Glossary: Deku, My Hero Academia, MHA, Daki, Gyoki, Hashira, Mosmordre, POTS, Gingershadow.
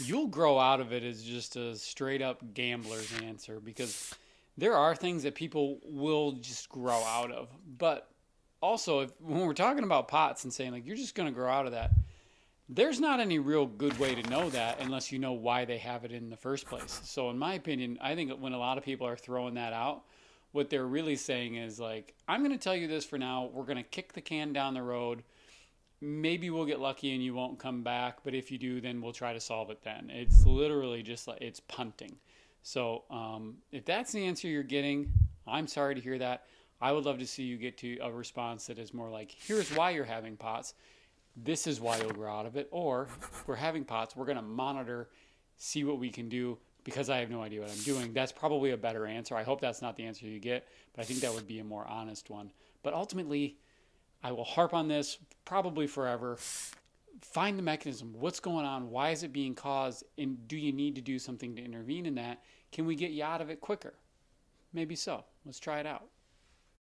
You'll grow out of it is just a straight up gambler's answer, because there are things that people will just grow out of. But also, when we're talking about POTS and saying, like, you're just going to grow out of that, there's not any real good way to know that unless you know why they have it in the first place. So in my opinion, I think when a lot of people are throwing that out, what they're really saying is, like, I'm going to tell you this for now. We're going to kick the can down the road. Maybe we'll get lucky and you won't come back, but if you do, then we'll try to solve it then. It's literally just like, it's punting. So if that's the answer you're getting, I'm sorry to hear that. I would love to see you get to a response that is more like, here's why you're having POTS. This is why you'll grow out of it. Or, we're having POTS, we're going to monitor, see what we can do, because I have no idea what I'm doing. That's probably a better answer. I hope that's not the answer you get, but I think that would be a more honest one. But ultimately, I will harp on this probably forever. Find the mechanism. What's going on? Why is it being caused? And do you need to do something to intervene in that? Can we get you out of it quicker? Maybe so. Let's try it out.